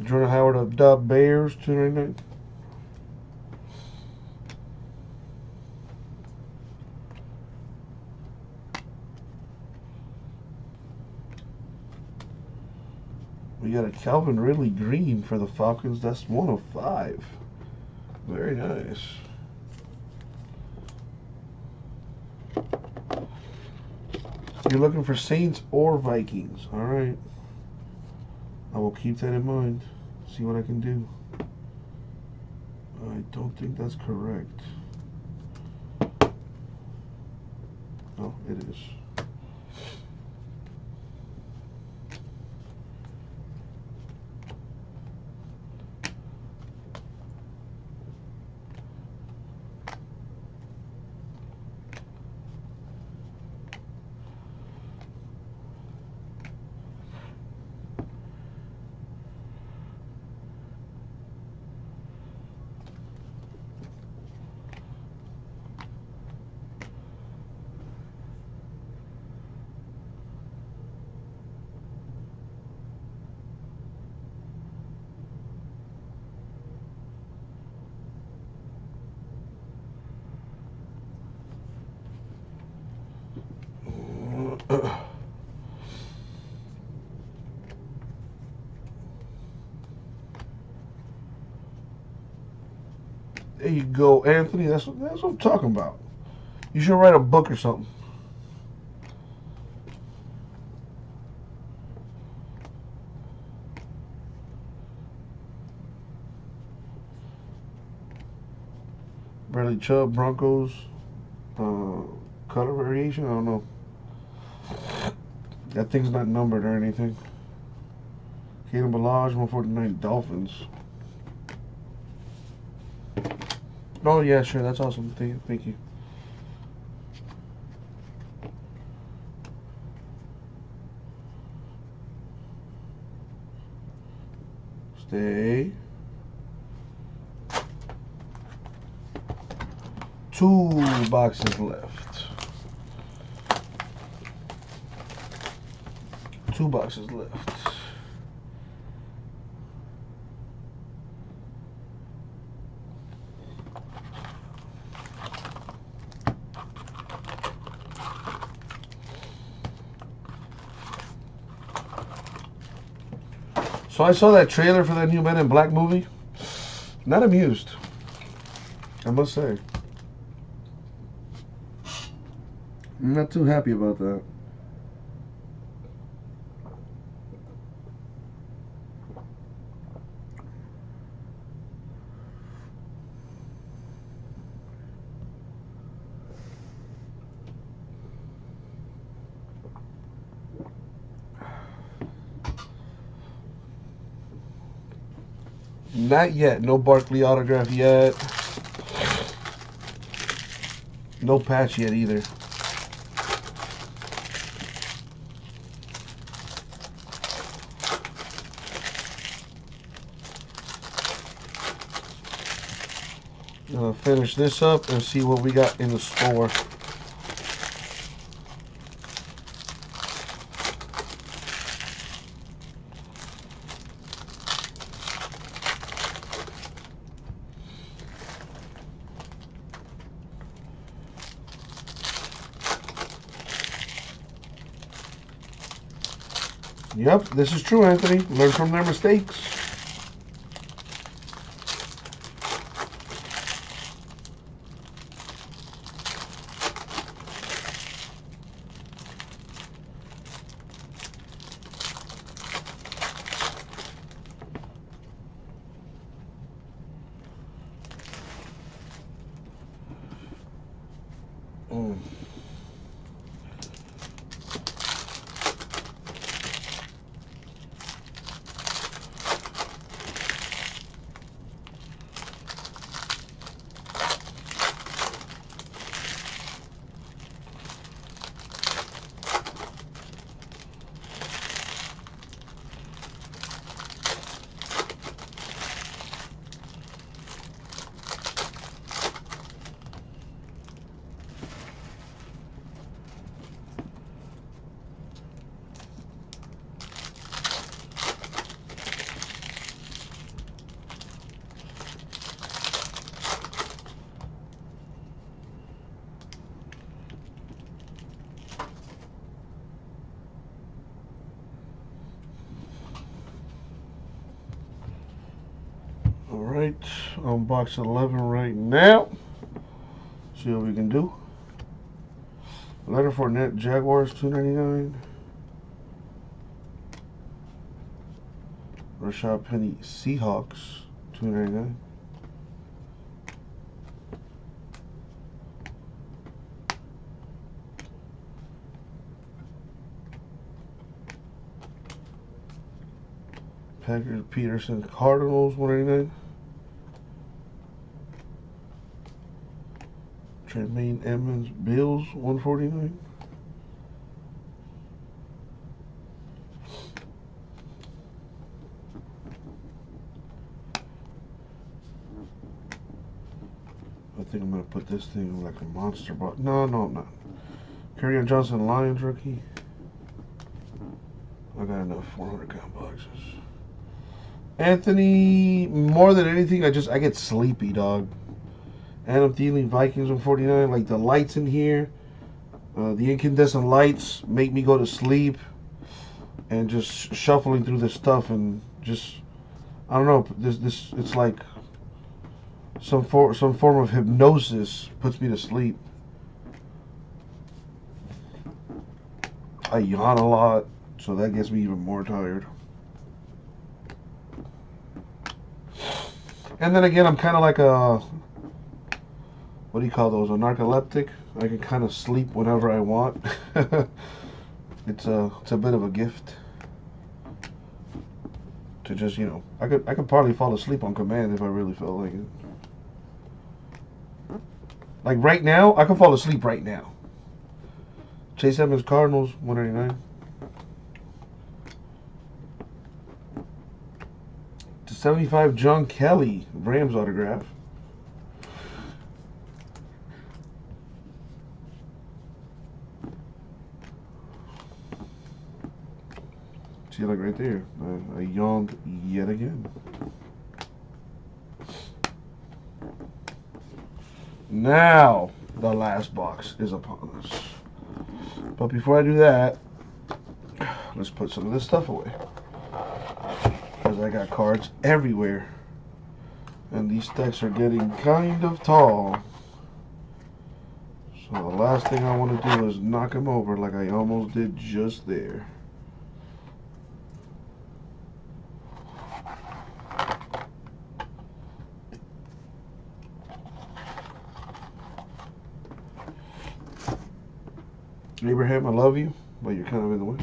Jordan Howard of the Bears, 299. We got a Calvin Ridley green for the Falcons. That's 1/5. Very nice. You're looking for Saints or Vikings. All right. I will keep that in mind. See what I can do. I don't think that's correct. Oh, it is. There you go, Anthony. That's what I'm talking about. You should write a book or something. Bradley Chubb, Broncos, color variation. I don't know. That thing's not numbered or anything. Kalen Ballage, 149, Dolphins. Oh, yeah, sure. That's awesome. Thank you. Stay. Two boxes left. Two boxes left. So I saw that trailer for that new Men in Black movie. Not amused, I must say. I'm not too happy about that. Not yet. No Barkley autograph yet. No patch yet either. I'll finish this up and see what we got in the store. Yep, this is true, Anthony. Learn from their mistakes. on box 11 right now. See what we can do. Letter for Net Jaguars, $2.99. Rashad Penny Seahawks, $2.99. Packers Peterson Cardinals, $1.99. Tremaine Edmonds Bills, $1.49. I think I'm gonna put this thing like a monster box. No, I'm not. Kerryon Johnson Lions rookie. I got enough 400 count boxes. Anthony, more than anything, I get sleepy, dog. Adam Thielen, Vikings, $1.49. Like, the lights in here, the incandescent lights make me go to sleep. And just shuffling through this stuff and just, I don't know, this it's like some form of hypnosis puts me to sleep. I yawn a lot, so that gets me even more tired. And then again, I'm kind of like a, what do you call those, a narcoleptic? I can kind of sleep whenever I want. It's a bit of a gift to just, you know, I could probably fall asleep on command if I really felt like it. Like right now, I could fall asleep right now. Chase Edmonds Cardinals, $1.99. /75 John Kelly, Rams autograph. See, like right there, I yawned yet again. Now the last box is upon us, but before I do that, let's put some of this stuff away. I got cards everywhere, and these stacks are getting kind of tall, so the last thing I want to do is knock them over like I almost did just there. Abraham, I love you, but you're kind of in the way.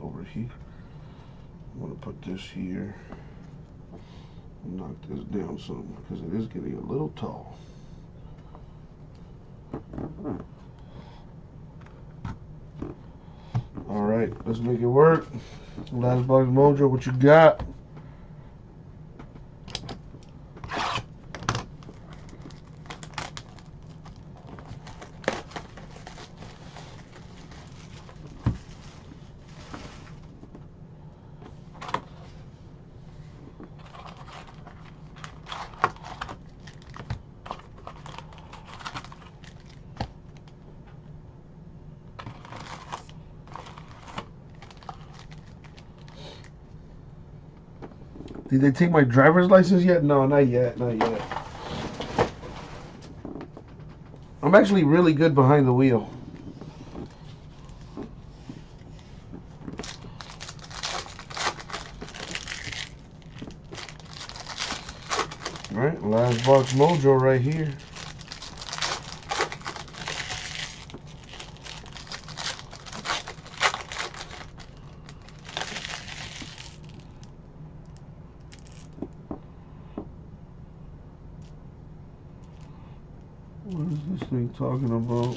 Over here, I'm gonna put this here, knock this down some because it is getting a little tall. All right, let's make it work. Last box, Mojo, what you got? Did they take my driver's license yet? No, not yet, not yet. I'm actually really good behind the wheel. All right, last box, Mojo, right here. What is this thing talking about?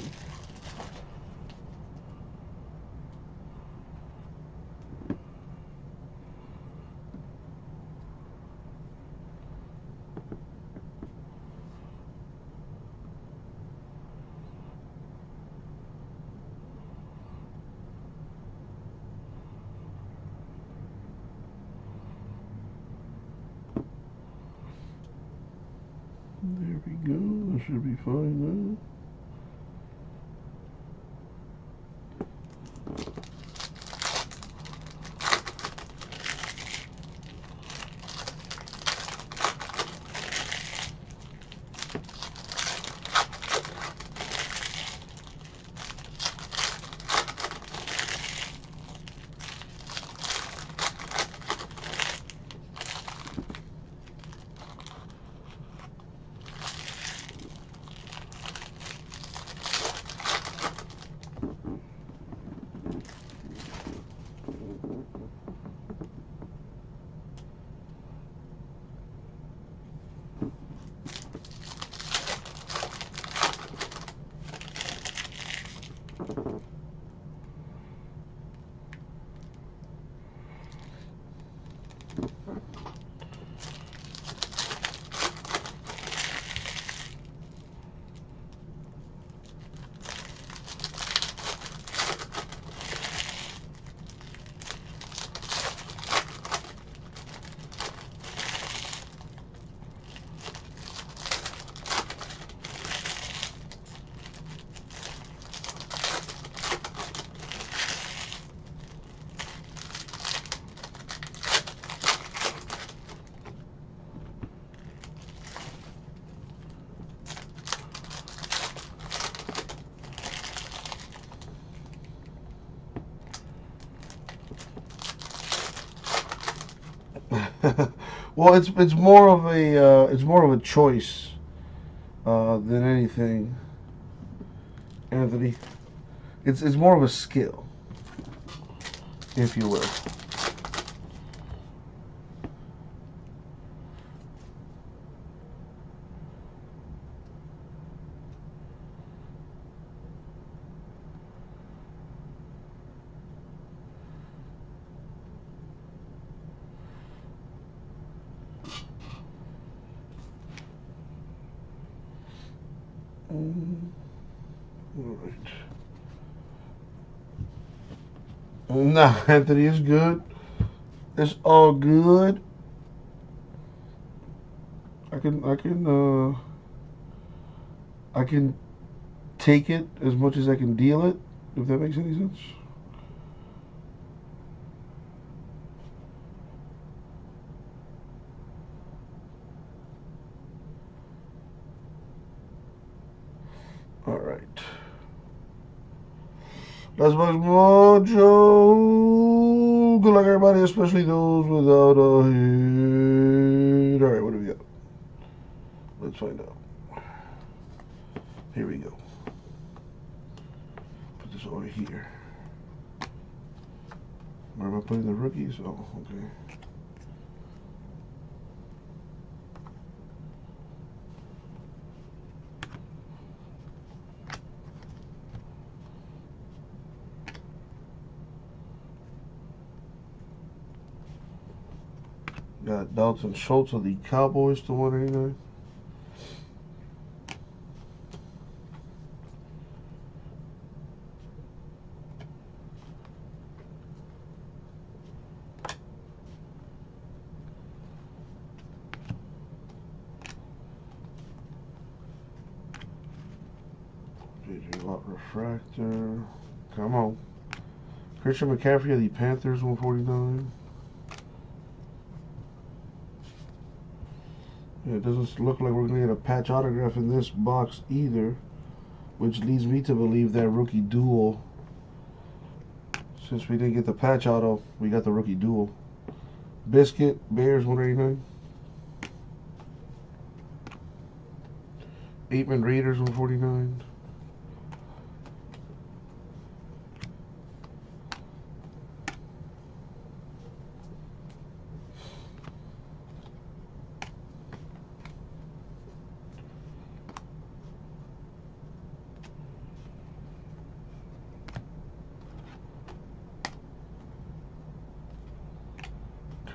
There we go, that should be fine now. Well, it's more of a choice than anything, Anthony. It's more of a skill, if you will. Nah, Anthony, it's good. It's all good. I can take it as much as I can deal it, if that makes any sense. All right. That's much mojo. Good luck, everybody, especially those without a hit. All right, what do we got? Let's find out. Here we go. Put this over here. Where am I putting the rookies? Oh, okay. Got Dalton Schultz of the Cowboys to 189. JJ Watt refractor. Come on. Christian McCaffrey of the Panthers 149. It doesn't look like we're going to get a patch autograph in this box either, which leads me to believe that rookie duel. Since we didn't get the patch auto, we got the rookie duel. Biscuit, Bears 189. Aitman, Raiders 149.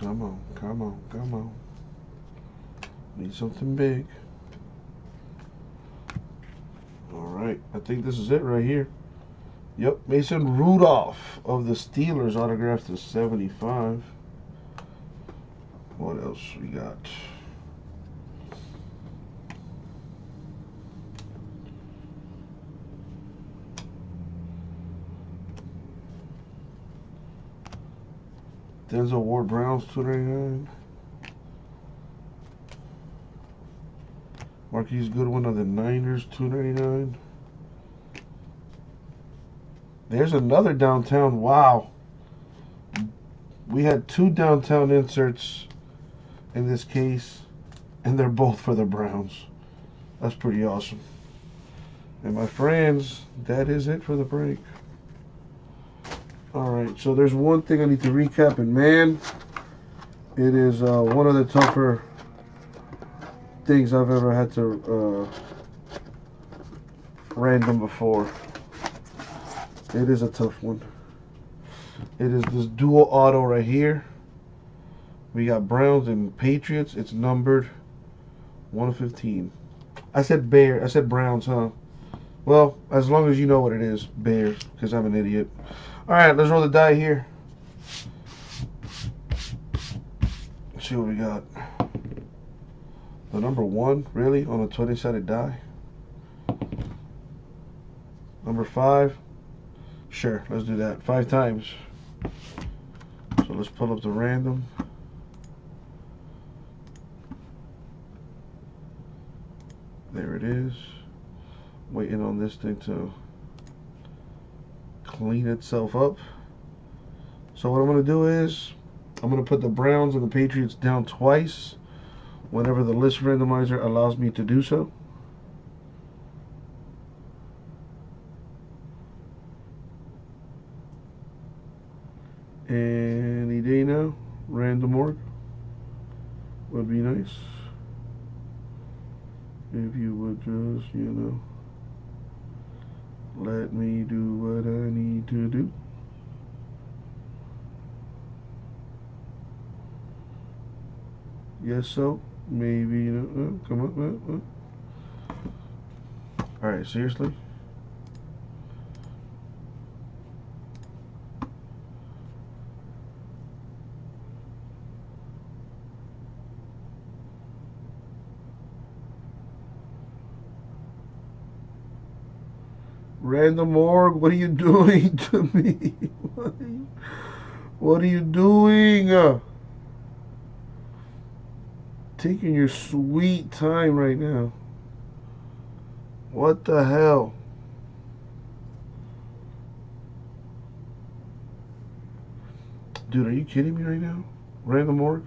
Come on, come on, come on. Need something big. Alright, I think this is it right here. Yep, Mason Rudolph of the Steelers, autographed to 75. What else we got? Denzel Ward Brown's 299. Marquise Goodwin of the Niners 299. There's another downtown. Wow. We had two downtown inserts in this case, and they're both for the Browns. That's pretty awesome. And my friends, that is it for the break. Alright, so there's one thing I need to recap, and man, it is one of the tougher things I've ever had to random before. It is a tough one. It is this dual auto right here. We got Browns and Patriots. It's numbered 1/15. I said Bears. I said Browns, huh? Well, as long as you know what it is, Bears, because I'm an idiot. Alright, let's roll the die here. Let's see what we got. The number 1, really, on a 20-sided die. Number 5. Sure, let's do that. 5 times. So let's pull up the random. There it is. Waiting on this thing to clean itself up. So what I'm going to do is I'm going to put the Browns and the Patriots down twice whenever the list randomizer allows me to do so. Any day now, random.org would be nice. If you would just, you know, let me do what I need to do. Yes, so maybe, you know, come on. All right, seriously. Random.org, what are you doing to me? What are you doing? Taking your sweet time right now. What the hell? Dude, are you kidding me right now? Random.org?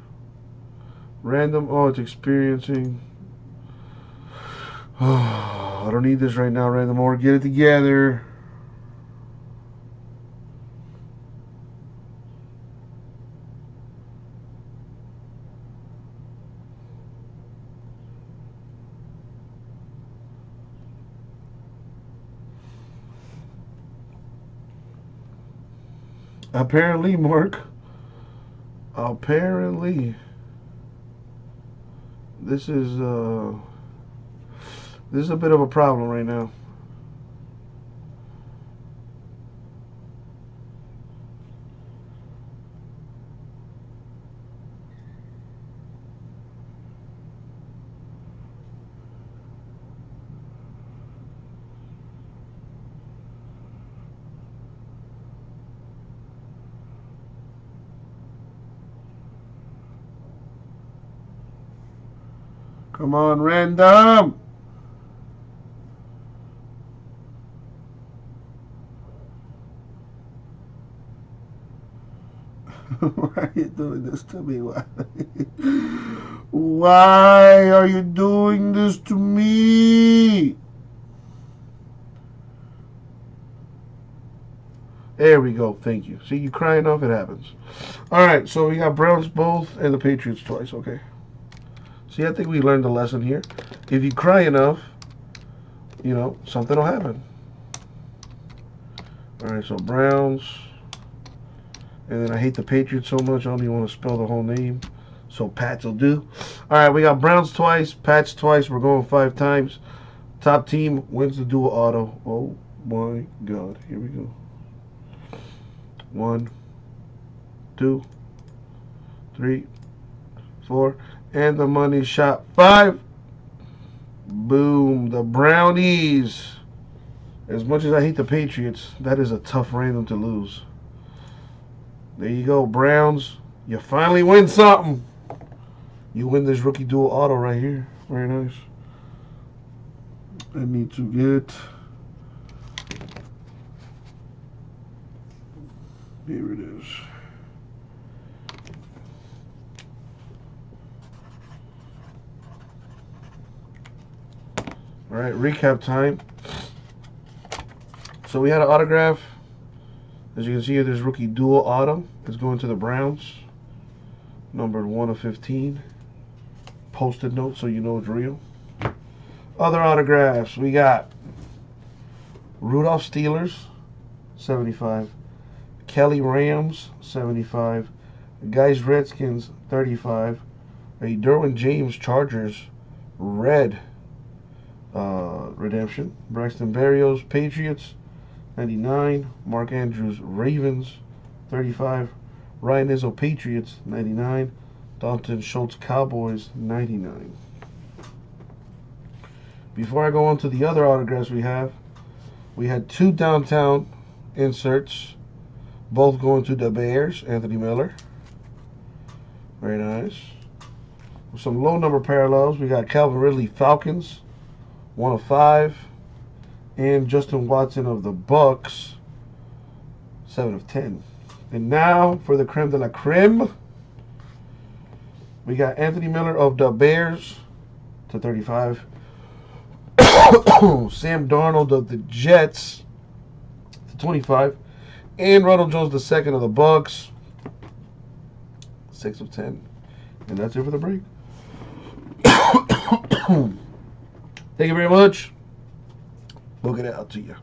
Random, oh, it's experiencing. Oh, I don't need this right now, Random.org. Get it together. Apparently, Mark. Apparently. This is a bit of a problem right now. Come on, random! Why are you doing this to me? Why? Why are you doing this to me? There we go. Thank you. See, you cry enough, it happens. All right, so we got Browns both and the Patriots twice. Okay. See, I think we learned a lesson here. If you cry enough, you know, something will happen. All right, so Browns. And then I hate the Patriots so much, I don't even want to spell the whole name. So Pats will do. All right, we got Browns twice, Pats twice. We're going 5 times. Top team wins the dual auto. Oh, my God. Here we go. 1, 2, 3, 4. And the money shot 5. Boom. The Brownies. As much as I hate the Patriots, that is a tough random to lose. There you go, Browns. You finally win something. You win this rookie dual auto right here. Very nice. I need to get... Here it is. All right, recap time. So we had an autograph. As you can see here, this rookie dual auto is going to the Browns. Numbered 1/15. Post-it note so you know it's real. Other autographs. We got Rudolph Steelers, 75. Kelly Rams, 75. Guys Redskins, 35. A Derwin James Chargers, red redemption. Braxton Berrios, Patriots. 99, Mark Andrews, Ravens, 35, Ryan Izzo, Patriots, 99, Dalton Schultz, Cowboys, 99. Before I go on to the other autographs we had 2 downtown inserts, both going to the Bears, Anthony Miller. Very nice. With some low number parallels, we got Calvin Ridley, Falcons, 1/5. And Justin Watson of the Bucks, 7/10. And now for the creme de la creme, We got Anthony Miller of the Bears /35. Sam Darnold of the Jets /25. And Ronald Jones II of the Bucks, 6/10. And that's it for the break. Thank you very much. We'll get it out to you.